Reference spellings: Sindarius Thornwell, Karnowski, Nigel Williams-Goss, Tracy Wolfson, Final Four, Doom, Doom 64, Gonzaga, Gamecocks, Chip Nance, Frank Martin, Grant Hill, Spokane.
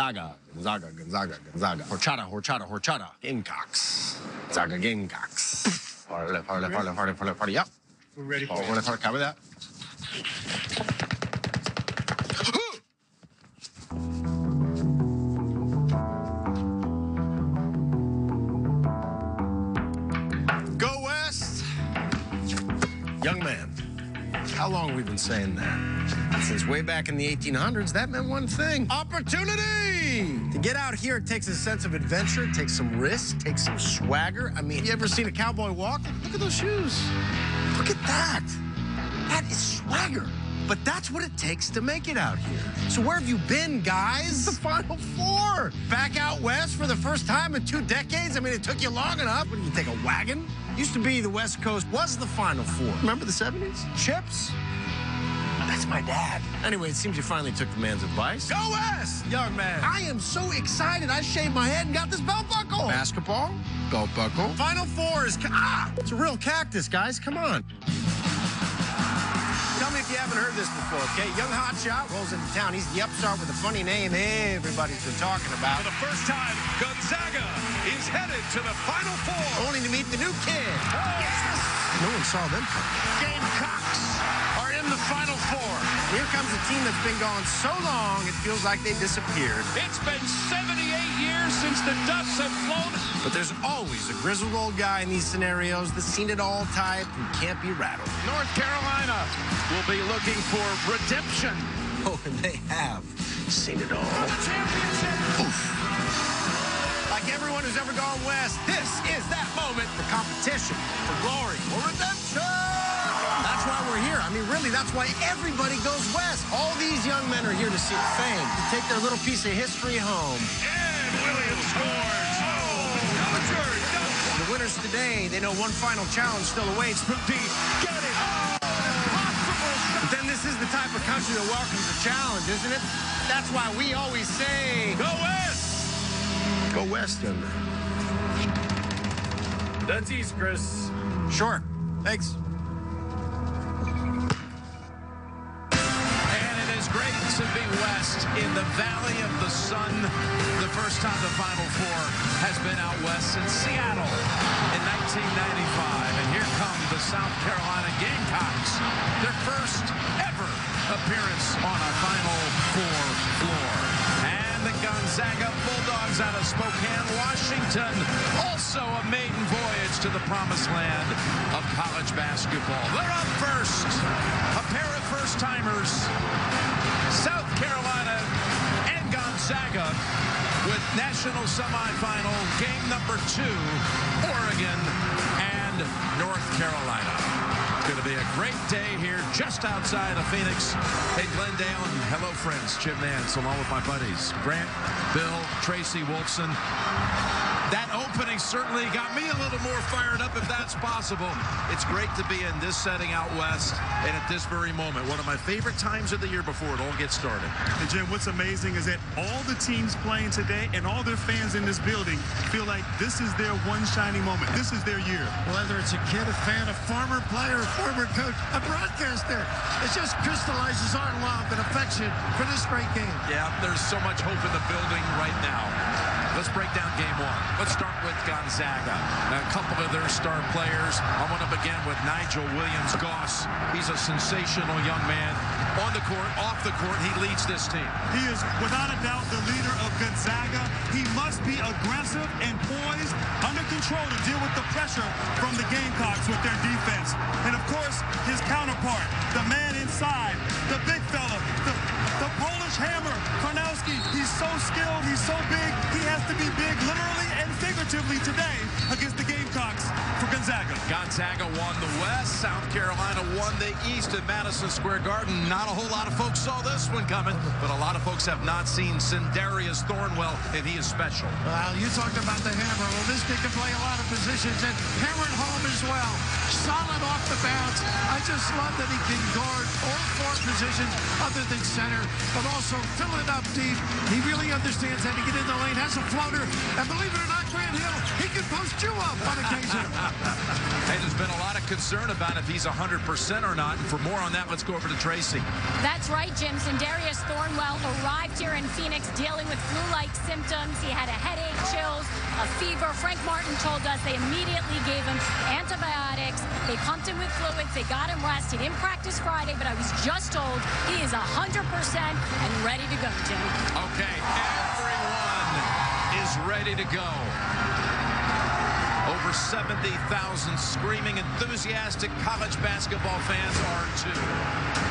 Gonzaga. Horchata. Gamecocks. Party, yep. We're ready for it. Cover that. Go West! Young man, how long we've been saying that? Since way back in the 1800s, that meant one thing. Opportunity! To get out here, it takes a sense of adventure, it takes some risk, it takes some swagger. I mean, you ever seen a cowboy walk? Look at those shoes. Look at that. That is swagger. But that's what it takes to make it out here. So where have you been, guys? The Final Four. Back out west for the first time in 2 decades? I mean, it took you long enough. What, did you take a wagon? Used to be the West Coast was the Final Four. Remember the 70s? Chips? That's my dad. Anyway, it seems you finally took the man's advice. Go West, young man. I am so excited. I shaved my head and got this belt buckle. Basketball? Belt buckle. Final Four is... Ah! It's a real cactus, guys. Come on. Tell me if you haven't heard this before, okay? Young hotshot rolls into town. He's the upstart with a funny name everybody's been talking about. For the first time, Gonzaga is headed to the Final Four. Only to meet the new kid. Oh, yes! No one saw them coming. Gamecocks are in the Final Four. Here comes a team that's been gone so long, it feels like they disappeared. It's been 78 years since the dust have flown. But there's always a grizzled old guy in these scenarios, the seen-it-all type who can't be rattled. North Carolina will be looking for redemption. Oh, and they have seen it all. For the championship! Oof. Like everyone who's ever gone west, this is that moment for competition, for glory, for redemption! That's why we're here. I mean, really, that's why everybody goes west. All these young men are here to seek fame, to take their little piece of history home. And Williams scores! Oh, no. The winners today, they know one final challenge still awaits. Get it! Oh. But then this is the type of country that welcomes a challenge, isn't it? That's why we always say, go West! Go West, young man. That's East, Chris. Sure. Thanks. And it is great to be West in the Valley of the Sun. The first time the Final Four has been out West since Seattle in 1995. And here come the South Carolina Gamecocks. Their first ever appearance on a Final Four floor. And the Gonzaga Bulldogs out of Spokane, Washington. Also a maiden voyage to the promised land of college basketball. They're up first. A pair of first-timers. South Carolina and Gonzaga with national semifinal game number 2, Oregon and North Carolina. It's going to be a great day here just outside of Phoenix. Hey, Glendale, and hello, friends. Chip Nance, along with my buddies, Grant, Bill, Tracy, Wolfson. That opening certainly got me a little more fired up, if that's possible. It's great to be in this setting out west and at this very moment. One of my favorite times of the year before it all gets started. And, Jim, what's amazing is that all the teams playing today and all their fans in this building feel like this is their one shining moment. This is their year. Whether it's a kid, a fan, a former player, a former coach, a broadcaster, it just crystallizes our love and affection for this great game. Yeah, there's so much hope in the building right now. Let's break down game 1. Let's start with Gonzaga. Now, a couple of their star players. I want to begin with Nigel Williams-Goss. He's a sensational young man. On the court, off the court, he leads this team. He is, without a doubt, the leader of Gonzaga. He must be aggressive and poised, under control to deal with the pressure from the Gamecocks with their defense. And, of course, his counterpart, the man inside, the big fella, the Polish hammer, Karnowski. He's so skilled, he's so big, he has to be big literally and figuratively today against the Gamecocks for Gonzaga. Gonzaga won the West, South Carolina won the East at Madison Square Garden. Not a whole lot of folks saw this one coming, but a lot of folks have not seen Sindarius Thornwell, and he is special. Well, you talked about the hammer. Well, this kid can play a lot of positions and hammer at home as well. Solid off the bounce. I just love that he can guard all 4 positions other than center, but also fill it up deep. He really understands how to get in the lane, has a floater, and believe it or not, Grant Hill, he can post you up on occasion. Hey, there's been a lot of concern about if he's 100% or not. And for more on that, let's go over to Tracy. That's right, Jim. Sindarius Thornwell arrived here in Phoenix dealing with flu-like symptoms. He had a headache, chills, a fever. Frank Martin told us they immediately gave him antibiotics. They pumped him with fluids. They got him rest. He didn't practice Friday, but I was just told he is 100% and ready to go, Jim. Okay, everyone is ready to go. Over 70,000 screaming, enthusiastic college basketball fans are too.